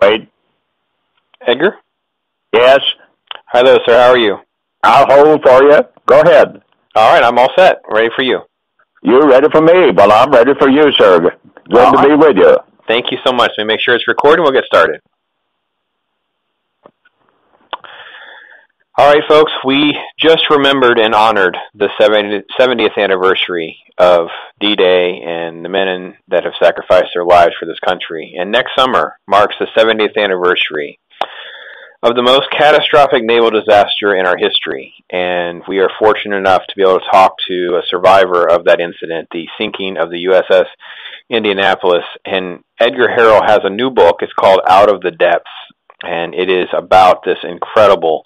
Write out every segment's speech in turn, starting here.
Wade. Edgar? Yes? Hi there, sir. How are you? I'll hold for you. Go ahead. All right. I'm all set. Ready for you. You're ready for me. Well, I'm ready for you, sir. Good to be with you. Thank you so much. Let me make sure it's recording. We'll get started. All right, folks. We just remembered and honored the 70th anniversary of D-Day and the men that have sacrificed their lives for this country. And next summer marks the 70th anniversary of the most catastrophic naval disaster in our history, and we are fortunate enough to be able to talk to a survivor of that incident, the sinking of the USS Indianapolis. And Edgar Harrell has a new book. It's called Out of the Depths, and it is about this incredible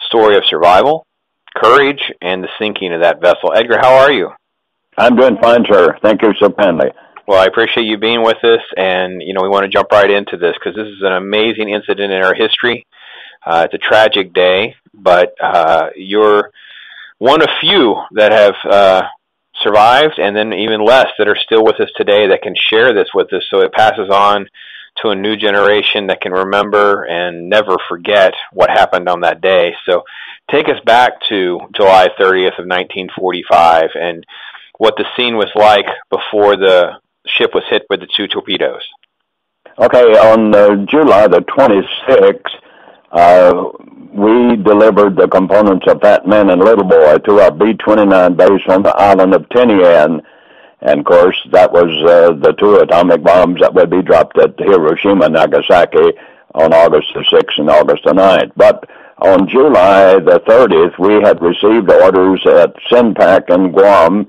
story of survival, courage, and the sinking of that vessel. Edgar, how are you? I'm doing fine, sir. Thank you so kindly. Well, I appreciate you being with us, and we want to jump right into this because this is an amazing incident in our history. It's a tragic day, but you're one of few that have survived, and then even less that are still with us today that can share this with us, so it passes on to a new generation that can remember and never forget what happened on that day. So take us back to July 30th of 1945 and what the scene was like before the ship was hit with the two torpedoes. Okay, on July the 26th, we delivered the components of Fat Man and Little Boy to our B-29 base on the island of Tinian. And, of course, that was the two atomic bombs that would be dropped at Hiroshima and Nagasaki on August the 6th and August the 9th. But on July the 30th, we had received orders at CINPAC in Guam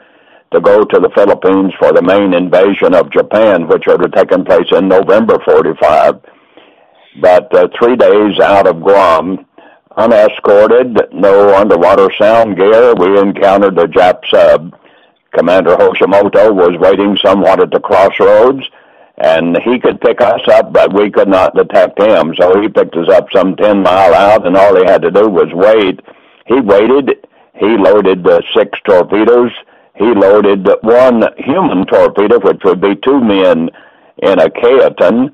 to go to the Philippines for the main invasion of Japan, which would have taken place in November 45. But 3 days out of Guam, unescorted, no underwater sound gear, we encountered a Jap sub. Commander Hoshimoto was waiting somewhat at the crossroads, and he could pick us up, but we could not detect him. So he picked us up some 10 miles out, and all he had to do was wait. He waited. He loaded 6 torpedoes. He loaded 1 human torpedo, which would be 2 men in a kaitan.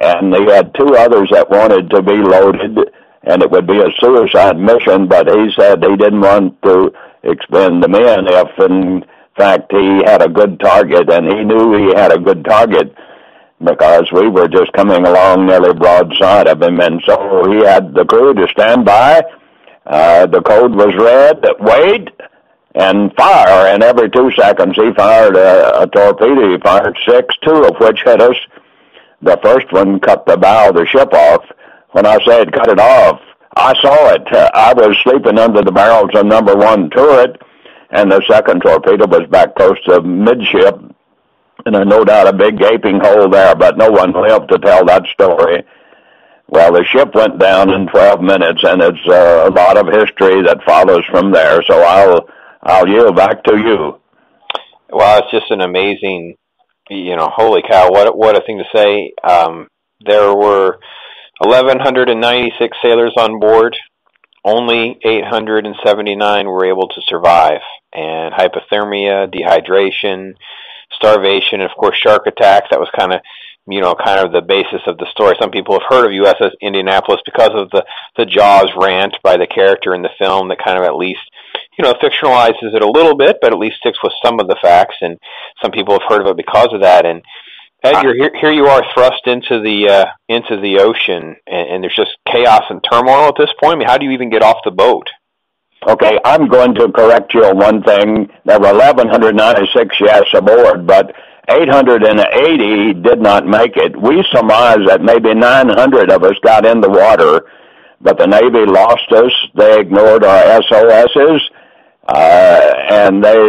And he had 2 others that wanted to be loaded, and it would be a suicide mission, but he said he didn't want to expend the men if, in fact, he had a good target, and he knew he had a good target because we were just coming along nearly broadside of him, and so he had the crew to stand by. The code was read, wait, and fire, and every 2 seconds he fired a torpedo. He fired 6, 2 of which hit us. The first one cut the bow of the ship off. When I said cut it off, I saw it. I was sleeping under the barrels of number 1 turret, and the second torpedo was back close to midship, and no doubt a big gaping hole there, but no one lived to tell that story. Well, the ship went down in 12 minutes, and it's a lot of history that follows from there, so I'll yield back to you. Well, it's just an amazing... holy cow, what a thing to say. There were 1,196 sailors on board. Only 879 were able to survive. And hypothermia, dehydration, starvation, and of course shark attacks, that was kind of the basis of the story. Some people have heard of USS Indianapolis because of the Jaws rant by the character in the film that kind of at least fictionalizes it a little bit, but at least sticks with some of the facts, and some people have heard of it because of that. And Edgar, here you are thrust into the ocean, and there's just chaos and turmoil at this point. I mean, how do you even get off the boat? Okay, I'm going to correct you on one thing. There were 1,196, yes, aboard, but 880 did not make it. We surmise that maybe 900 of us got in the water, but the Navy lost us. They ignored our SOSs. And they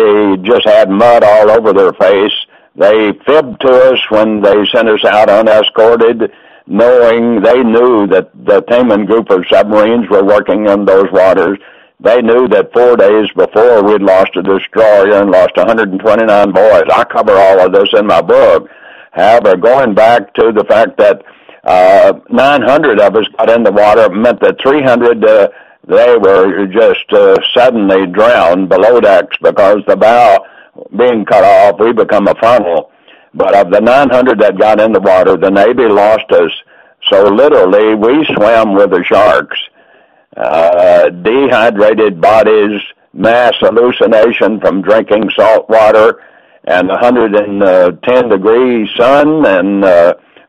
just had mud all over their face. They fibbed to us when they sent us out unescorted, knowing they knew that the Tinian group of submarines were working in those waters. They knew that 4 days before we'd lost a destroyer and lost 129 boys. I cover all of this in my book. However, going back to the fact that 900 of us got in the water meant that 300... they were just suddenly drowned below decks because the bow being cut off, we become a funnel. But of the 900 that got in the water, the Navy lost us So literally, we swam with the sharks. Dehydrated bodies, mass hallucination from drinking salt water, and 110-degree sun, and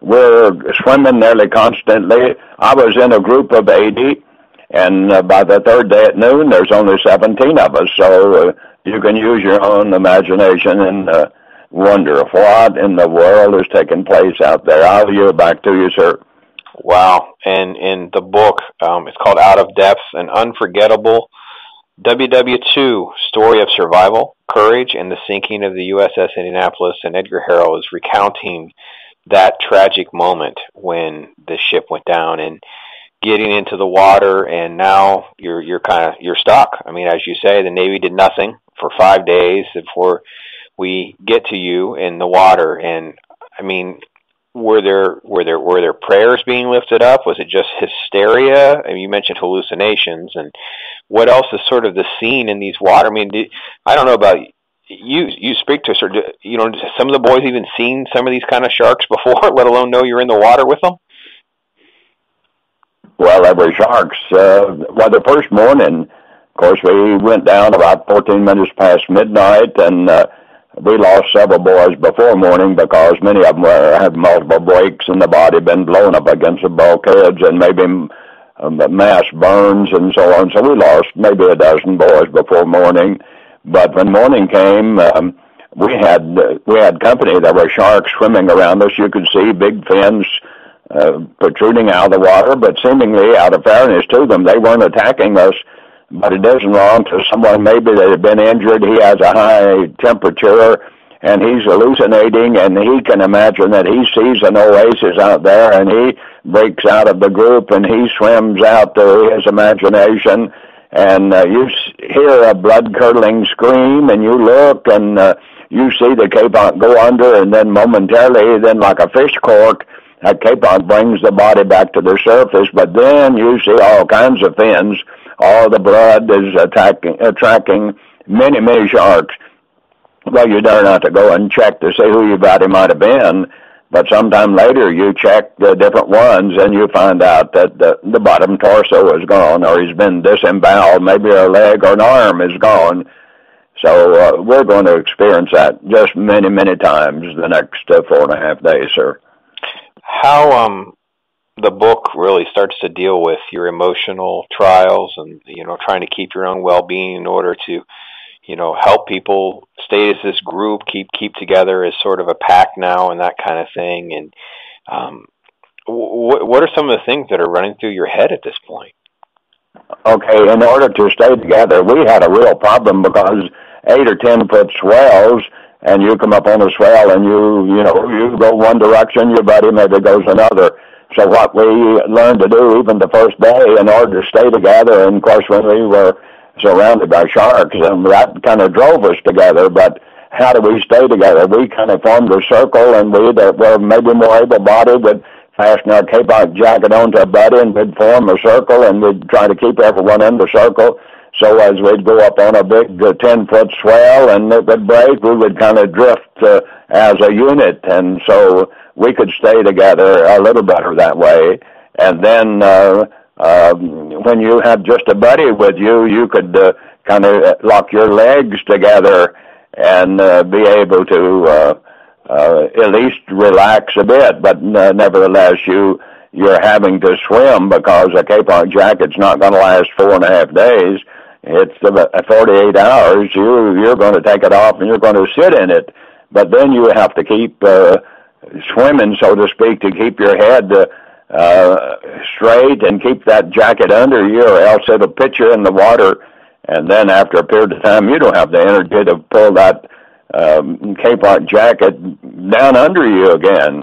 we're swimming nearly constantly. I was in a group of 80, and by the third day at noon, there's only 17 of us, so you can use your own imagination and wonder what in the world is taking place out there. I'll yield back to you, sir. Wow. And in the book, it's called Out of Depths, an unforgettable WW2 story of survival, courage, and the sinking of the USS Indianapolis. And Edgar Harrell is recounting that tragic moment when the ship went down and getting into the water, and now you're stuck. I mean, as you say, the Navy did nothing for 5 days before we get to you in the water. And I mean, were there prayers being lifted up? Was it just hysteria? I mean, you mentioned hallucinations, and what else is sort of the scene in these water? I mean, I don't know about you. You speak to sort of, you know, some of the boys even seen some of these kind of sharks before, let alone know you're in the water with them. Well, every sharks. Well, the first morning, of course, we went down about 14 minutes past midnight, and we lost several boys before morning because many of them had multiple breaks in the body, been blown up against the bulkheads, and maybe mass burns and so on. So we lost maybe a dozen boys before morning. But when morning came, we had company. There were sharks swimming around us. You could see big fins protruding out of the water, but seemingly out of fairness to them, they weren't attacking us. But it isn't wrong to someone, maybe they have been injured, he has a high temperature, and he's hallucinating, and he can imagine that he sees an oasis out there, and he breaks out of the group, and he swims out to his imagination, and you hear a blood-curdling scream, and you look, and you see the capon go under, and then momentarily, then like a fish cork, that capon brings the body back to the surface, but then you see all kinds of fins. All the blood is attracting many, many sharks. Well, you dare not to go and check to see who your body might have been, but sometime later you check the different ones and you find out that the bottom torso is gone, or he's been disemboweled, maybe a leg or an arm is gone. So we're going to experience that just many, many times the next 4.5 days, sir. How the book really starts to deal with your emotional trials and, you know, trying to keep your own well-being in order to, you know, help people stay as this group, keep together as sort of a pack now and that kind of thing. And what are some of the things that are running through your head at this point? Okay, in order to stay together, we had a real problem because 8 or 10 foot swells, and you come up on a swell and you go one direction, your buddy maybe goes another. So what we learned to do even the first day in order to stay together, and of course when we were surrounded by sharks, and that kind of drove us together, but how do we stay together? We kind of formed a circle, and we that were maybe more able-bodied would fasten our capon jacket onto a buddy, and we'd form a circle, and we'd try to keep everyone in the circle. So as we'd go up on a big 10-foot swell and it would break, we would kind of drift as a unit, and so we could stay together a little better that way. And then when you had just a buddy with you, you could kind of lock your legs together and be able to at least relax a bit, but nevertheless you're having to swim because a capon jacket's not going to last 4.5 days. It's about 48 hours. You're going to take it off and you're going to sit in it. But then you have to keep swimming, so to speak, to keep your head straight and keep that jacket under you, or else it'll pitch you in the water. And then after a period of time, you don't have the energy to pull that capon jacket down under you again.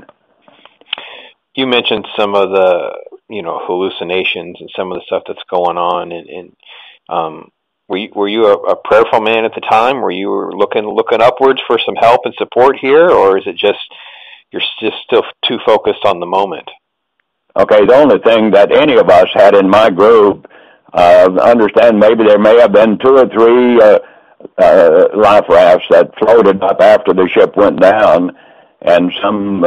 You mentioned some of the, you know, hallucinations and some of the stuff that's going on, and were you a prayerful man at the time? Were you looking upwards for some help and support here, or is it just you're just still too focused on the moment? Okay, the only thing that any of us had in my group, understand maybe there may have been 2 or 3 life rafts that floated up after the ship went down, and some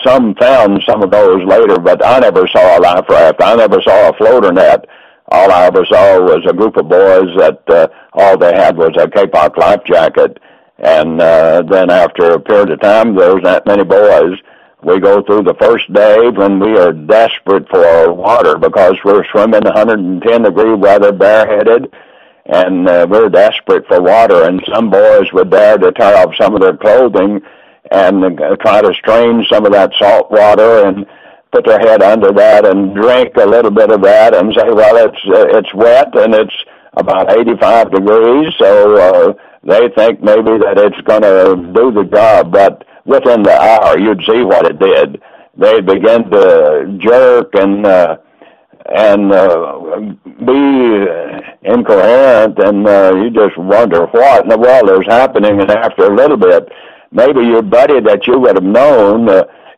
some found some of those later, but I never saw a life raft. I never saw a floater net. All I ever saw was a group of boys that all they had was a K-pop life jacket. And then after a period of time, there was that many boys. We go through the first day when we are desperate for water because we're swimming 110-degree weather bareheaded, and we're desperate for water. And some boys would dare to tear off some of their clothing and try to strain some of that salt water and put their head under that and drink a little bit of that and say, well, it's wet and it's about 85 degrees, so they think maybe that it's going to do the job. But within the hour, you'd see what it did. They begin to jerk and be incoherent, and you just wonder what in the world is happening. And after a little bit, maybe your buddy that you would have known,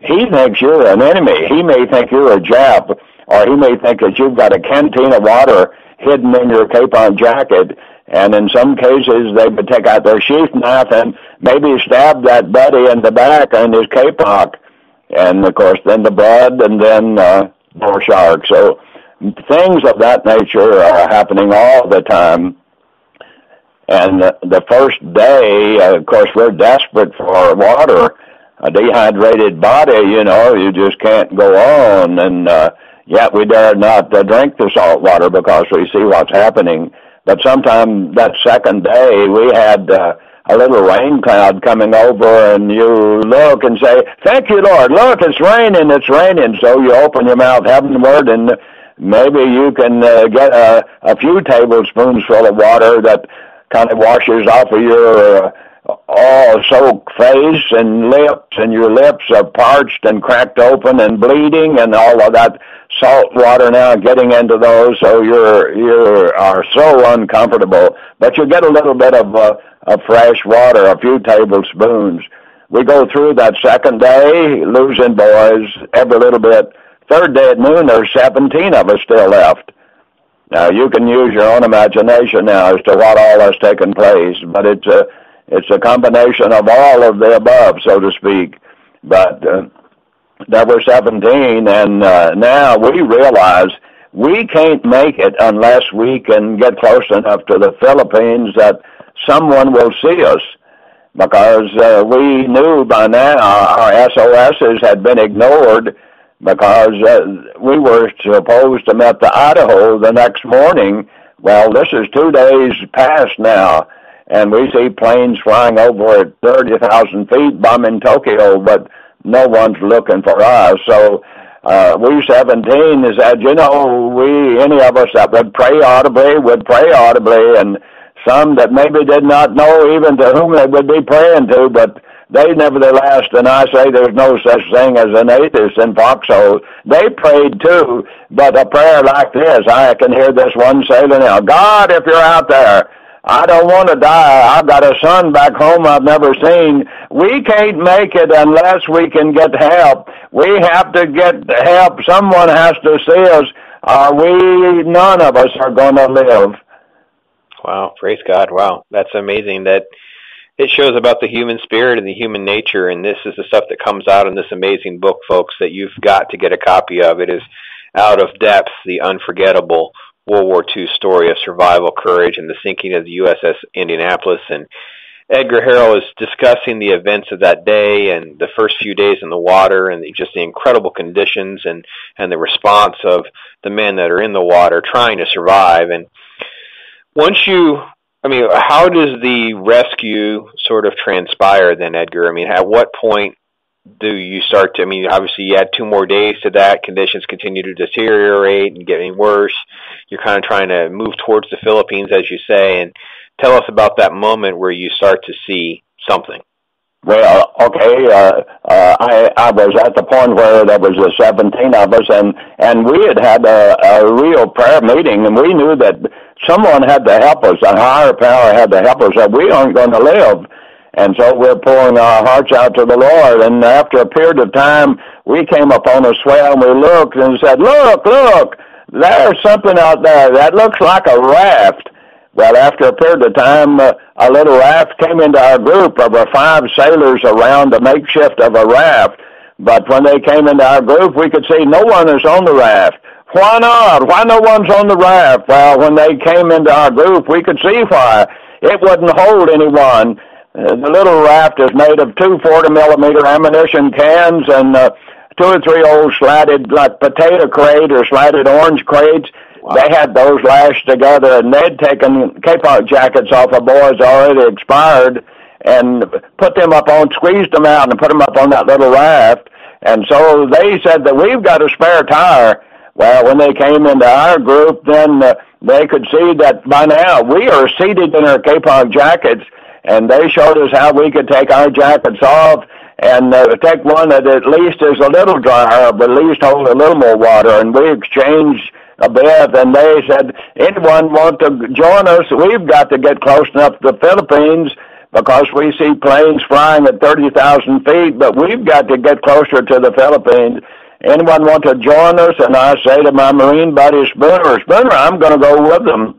he thinks you're an enemy. He may think you're a Jap, or he may think that you've got a canteen of water hidden in your capon jacket. And in some cases, they would take out their sheath knife and maybe stab that buddy in the back on his kapok. And, of course, then the blood and then more sharks. So things of that nature are happening all the time. And the first day, of course, we're desperate for water. A dehydrated body, you know, you just can't go on. And yet we dare not drink the salt water because we see what's happening. But sometime that second day, we had a little rain cloud coming over, and you look and say, thank you, Lord. Look, it's raining, it's raining. So you open your mouth heavenward, and maybe you can get a few tablespoons full of water that kind of washes off of your all-soaked face and lips, and your lips are parched and cracked open and bleeding, and all of that salt water now getting into those, so you are so uncomfortable. But you get a little bit of fresh water, a few tablespoons. We go through that second day, losing boys every little bit. Third day at noon, there's 17 of us still left. Now, you can use your own imagination now as to what all has taken place, but it's a combination of all of the above, so to speak. But there were 17, and now we realize we can't make it unless we can get close enough to the Philippines that someone will see us, because we knew by now our SOSs had been ignored, because we were supposed to meet the Idaho the next morning. Well, this is 2 days past now, and we see planes flying over at 30,000 feet bombing Tokyo, but no one's looking for us. So we 17 is that, you know, we, any of us that would pray audibly, and some that maybe did not know even to whom they would be praying to, but they nevertheless, and I say there's no such thing as an atheist in foxholes, they prayed too. But a prayer like this, I can hear this one sailor now, God, if you're out there, I don't want to die. I've got a son back home I've never seen. We can't make it unless we can get help. We have to get help. Someone has to see us. None of us are going to live. Wow. Praise God. Wow. That's amazing that it shows about the human spirit and the human nature. And this is the stuff that comes out in this amazing book, folks, that you've got to get a copy of. It is Out of Depths, the Unforgettable World War II Story of Survival, Courage, and the Sinking of the USS Indianapolis. And Edgar Harrell is discussing the events of that day and the first few days in the water and just the incredible conditions and the response of the men that are in the water trying to survive. And how does the rescue sort of transpire then, Edgar? I mean, at what point do you start to, I mean, obviously you add 2 more days to that, conditions continue to deteriorate and getting worse. You're kind of trying to move towards the Philippines, as you say, and tell us about that moment where you start to see something. Well, okay, I was at the point where there was 17 of us, and we had a real prayer meeting, and we knew that someone had to help us, a higher power had to help us, that we aren't going to live. And so we're pouring our hearts out to the Lord. And after a period of time, we came upon a swell, and we looked and said, look, there's something out there that looks like a raft. Well, after a period of time, a little raft came into our group of 5 sailors around a makeshift of a raft. But when they came into our group, we could see no one is on the raft. Why not? Why no one's on the raft? Well, when they came into our group, we could see why. It wouldn't hold anyone. The little raft is made of 2 40-millimeter ammunition cans and 2 or 3 old slatted, like potato crate or slatted orange crates. Wow. They had those lashed together, and they'd taken K-pop jackets off of boys already expired and put them up on, squeezed them out and put them up on that little raft. And so they said that we've got a spare tire. Well, when they came into our group, then they could see that by now we are seated in our K-pop jackets, and they showed us how we could take our jackets off and take one that at least is a little drier, but at least holds a little more water. And we exchanged a bit, and they said, anyone want to join us? We've got to get close enough to the Philippines, because we see planes flying at 30,000 feet, but we've got to get closer to the Philippines. Anyone want to join us? And I say to my Marine buddy, Spooner, I'm going to go with them.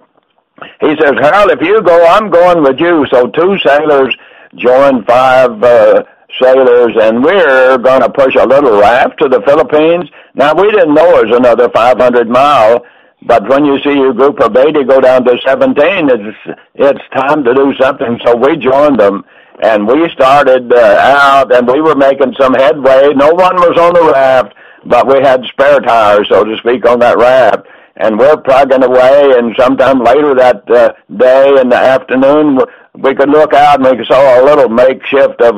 He says, Harold, if you go, I'm going with you. So 2 sailors joined 5 sailors, and we're going to push a little raft to the Philippines. Now, we didn't know it was another 500-mile, but when you see your group of 80 go down to 17, it's time to do something. So we joined them, and we started out, and we were making some headway. No one was on the raft, but we had spare tires, so to speak, on that raft. And we're plugging away, and sometime later that day in the afternoon, we could look out, and we saw a little makeshift of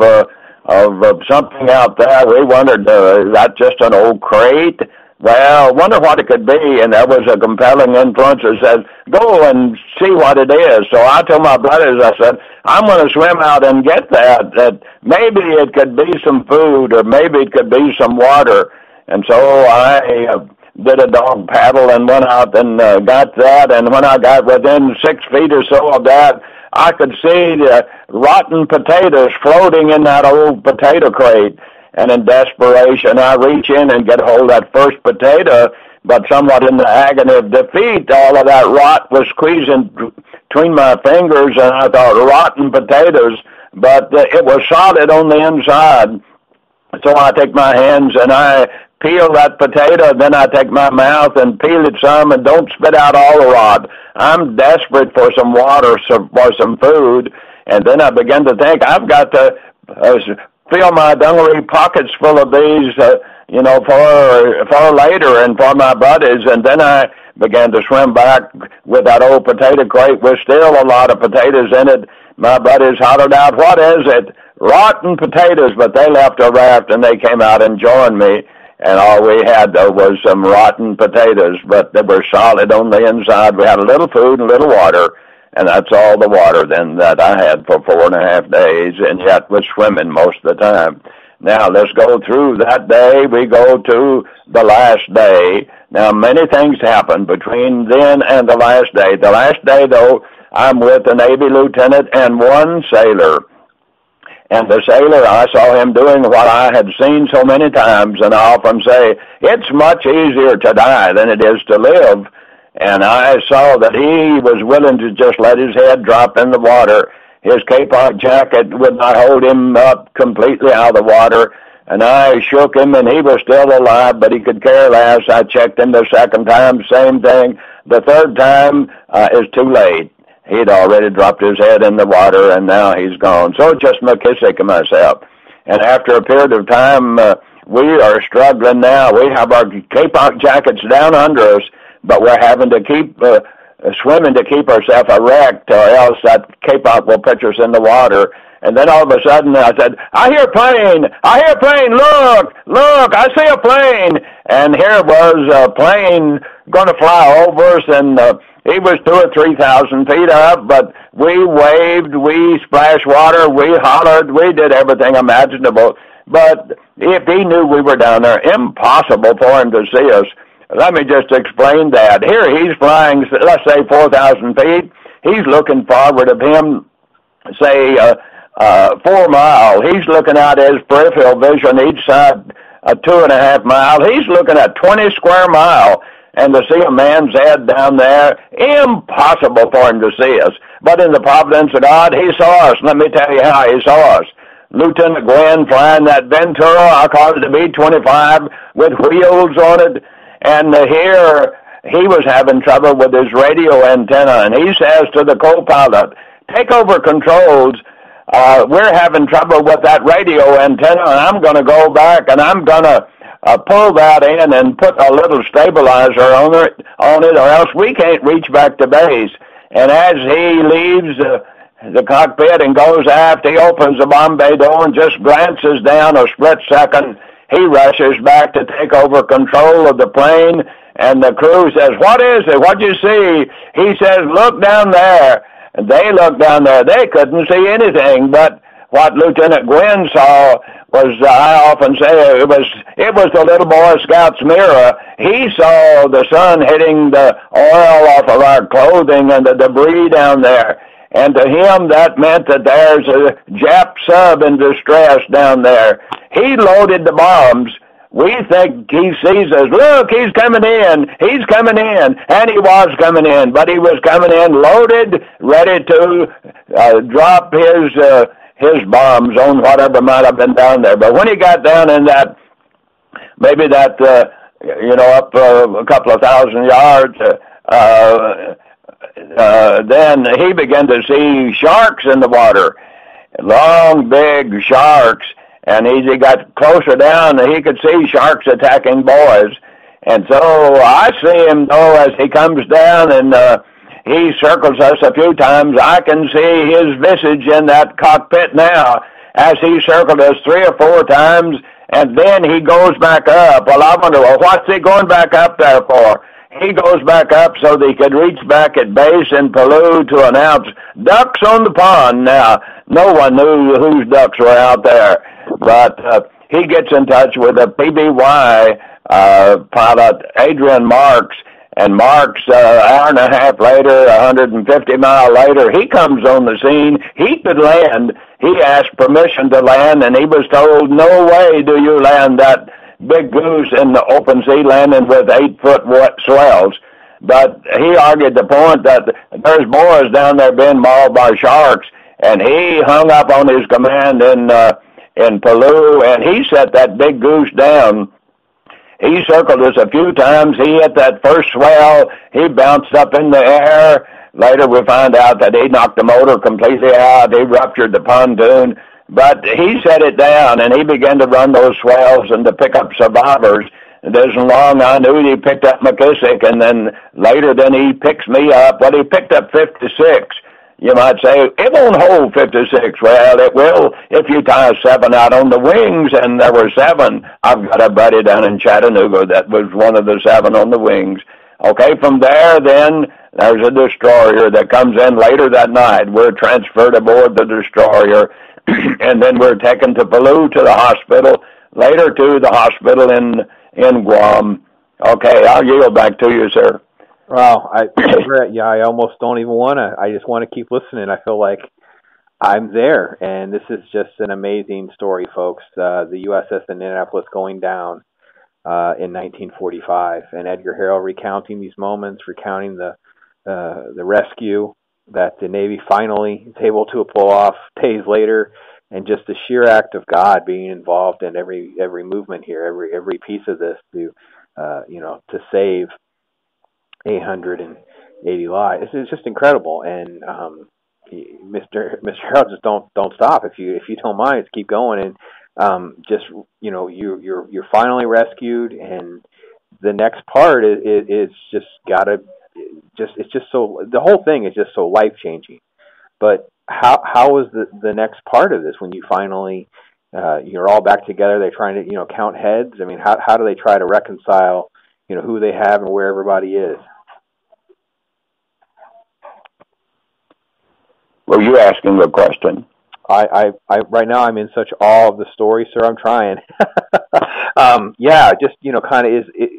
something out there. We wondered, is that just an old crate? Well, wonder what it could be, and there was a compelling influence that said, go and see what it is. So I told my brothers, I said, I'm going to swim out and get that maybe it could be some food, or maybe it could be some water. And so I did a dog paddle and went out and got that, and when I got within 6 feet or so of that, I could see the rotten potatoes floating in that old potato crate. And in desperation, I reach in and get hold of that first potato, but somewhat in the agony of defeat, all of that rot was squeezing between my fingers, and I thought, rotten potatoes, but it was solid on the inside. So I take my hands and I peel that potato, then I take my mouth and peel it some, and don't spit out all the rot. I'm desperate for some water, for some food, and then I begin to think, I've got to fill my dungaree pockets full of these, for later and for my buddies. And then I began to swim back with that old potato crate with still a lot of potatoes in it. My buddies hollered out, what is it? Rotten potatoes. But they left a raft and they came out and joined me. And all we had, though, was some rotten potatoes, but they were solid on the inside. We had a little food and a little water. And that's all the water then that I had for 4.5 days, and yet was swimming most of the time. Now, let's go through that day. We go to the last day. Now, many things happened between then and the last day. The last day, though, I'm with a Navy lieutenant and 1 sailor. And the sailor, I saw him doing what I had seen so many times, and I often say, it's much easier to die than it is to live. And I saw that he was willing to just let his head drop in the water. His K-pop jacket would not hold him up completely out of the water. And I shook him, and he was still alive, but he could care less. I checked him the second time, same thing. The third time, it's too late. He'd already dropped his head in the water, and now he's gone. So just McKissick and myself. And after a period of time, we are struggling now. We have our K-pop jackets down under us, but we're having to keep swimming to keep ourselves erect, or else that K-pop will pitch us in the water. And then all of a sudden I said, I hear a plane! I hear a plane! Look! I see a plane! And here was a plane going to fly over us, and it was 2,000 or 3,000 feet up, but we waved, we splashed water, we hollered, we did everything imaginable. But if he knew we were down there, impossible for him to see us. Let me just explain that. Here he's flying, let's say, 4,000 feet. He's looking forward of him, say, 4 miles. He's looking out his peripheral vision each side 2.5 miles. He's looking at 20 square mile. And to see a man's head down there, impossible for him to see us. But in the providence of God, he saw us. Let me tell you how he saw us. Lieutenant Gwinn flying that Ventura, I call it the B-25, with wheels on it. And here he was having trouble with his radio antenna, and he says to the co-pilot, take over controls. We're having trouble with that radio antenna, and I'm going to go back, and I'm going to pull that in and put a little stabilizer on it, or else we can't reach back to base. And as he leaves the cockpit and goes aft, he opens the Bombay door and just glances down a split second. He rushes back to take over control of the plane, and the crew says, what is it? What do you see? He says, look down there. And they looked down there. They couldn't see anything, but what Lieutenant Gwinn saw was, I often say, it was the Little Boy Scout's mirror. He saw the sun hitting the oil off of our clothing and the debris down there. And to him, that meant that there's a Jap sub in distress down there. He loaded the bombs. We think he sees us. Look, he's coming in. He's coming in. And he was coming in, but he was coming in loaded, ready to drop his bombs on whatever might have been down there. But when he got down in that, maybe that, up a couple of thousand yards, then he began to see sharks in the water, long, big sharks. And as he got closer down, he could see sharks attacking boys. And so I see him, though, as he comes down and he circles us a few times. I can see his visage in that cockpit now as he circled us 3 or 4 times, and then he goes back up. Well, I wonder, what's he going back up there for? He goes back up so that he could reach back at base in Palau to announce ducks on the pond. Now, no one knew whose ducks were out there, but he gets in touch with a PBY pilot, Adrian Marks, and Marks, hour and a half later, 150 mile later, he comes on the scene. He could land. He asked permission to land, and he was told, no way do you land that big goose in the open sea landing with 8-foot swells. But he argued the point that there's boys down there being mauled by sharks, and he hung up on his command in Palau, and he set that big goose down. He circled us a few times. He hit that first swell. He bounced up in the air. Later we find out that he knocked the motor completely out. He ruptured the pontoon. But he set it down, and he began to run those swells and to pick up survivors. It isn't long I knew he picked up McKissick, and then later then he picks me up. But he picked up 56. You might say, it won't hold 56. Well, it will if you tie 7 out on the wings, and there were 7. I've got a buddy down in Chattanooga that was one of the 7 on the wings. Okay, from there then, there's a destroyer that comes in later that night. We're transferred aboard the destroyer, and then we're taken to Palau to the hospital, later to the hospital in Guam. Okay, I'll yield back to you, sir. Wow, I almost don't even want to. I just want to keep listening. I feel like I'm there, and this is just an amazing story, folks. The USS Indianapolis going down in 1945, and Edgar Harrell recounting these moments, recounting the rescue that the Navy finally is able to pull off days later, and just the sheer act of God being involved in every movement here, every piece of this to to save 880 lives. It's just incredible. And Mr. Harrell, just don't stop if you don't mind. Just keep going, and you're finally rescued, and the next part is just gotta. It's just so, the whole thing is just so life-changing. But how is the next part of this when you finally, you're all back together, they're trying to, count heads? I mean, how do they try to reconcile, who they have and where everybody is? Were you asking the question? I right now I'm in such awe of the story, sir. I'm trying.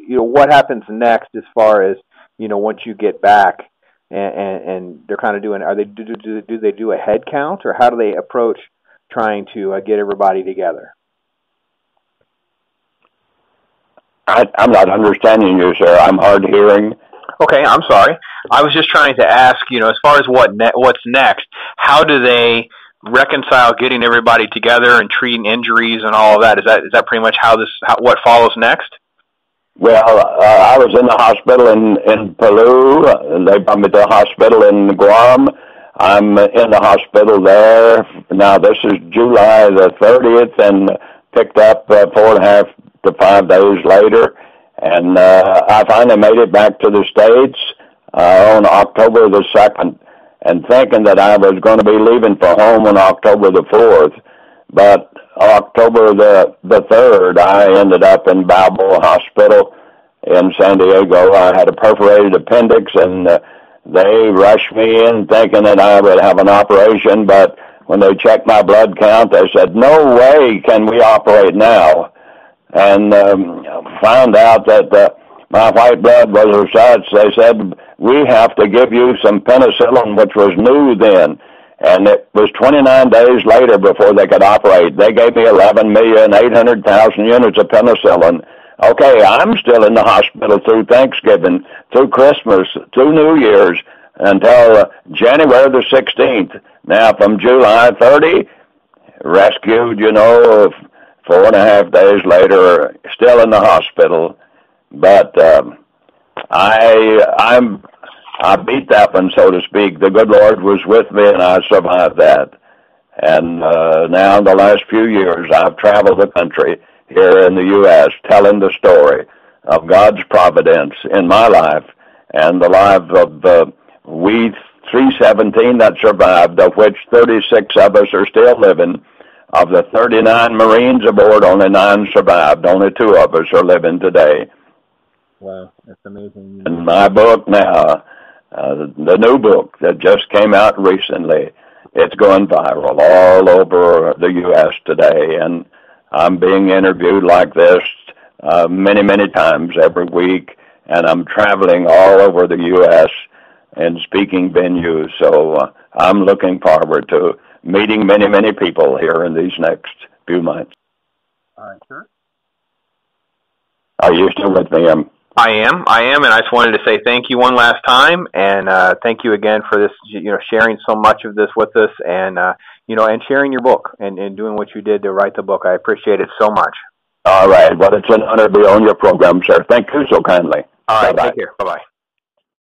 What happens next as far as, once you get back, and they're kind of doing, do they do a head count, or how do they approach trying to get everybody together? I'm not understanding you, sir. I'm hard hearing. Okay, I'm sorry. I was just trying to ask, as far as what's next, how do they reconcile getting everybody together and treating injuries and all of that? Is that pretty much how this, what follows next? Well, I was in the hospital in Palau, and they brought me to the hospital in Guam. I'm in the hospital there. Now, this is July the 30th, and picked up 4.5 to 5 days later. And I finally made it back to the States on October the 2nd, and thinking that I was going to be leaving for home on October the 4th. But October the 3rd, I ended up in Balboa Hospital in San Diego. I had a perforated appendix, and they rushed me in thinking that I would have an operation. But when they checked my blood count, they said, no way can we operate now. And found out that my white blood was of such, they said, we have to give you some penicillin, which was new then. And it was 29 days later before they could operate. They gave me 11,800,000 units of penicillin. Okay, I'm still in the hospital through Thanksgiving, through Christmas, through New Year's, until January the 16th. Now, from July 30, rescued, you know, 4.5 days later, still in the hospital. But I beat that one, so to speak. The good Lord was with me, and I survived that. And now, in the last few years, I've traveled the country here in the U.S., telling the story of God's providence in my life and the life of we 317 that survived, of which 36 of us are still living. Of the 39 Marines aboard, only 9 survived. Only 2 of us are living today. Wow, that's amazing. And my book now, the new book that just came out recently, it's going viral all over the U.S. today, and I'm being interviewed like this many, many times every week, and I'm traveling all over the U.S. and speaking venues, so I'm looking forward to meeting many, many people here in these next few months. All right, sir. Are you still with me? I am, and I just wanted to say thank you one last time, and thank you again for this, you know, sharing so much of this with us, and you know, and sharing your book and doing what you did to write the book. I appreciate it so much. All right, well, it's an honor to be on your program, sir. Thank you so kindly. All right, bye-bye. Take care. Bye bye.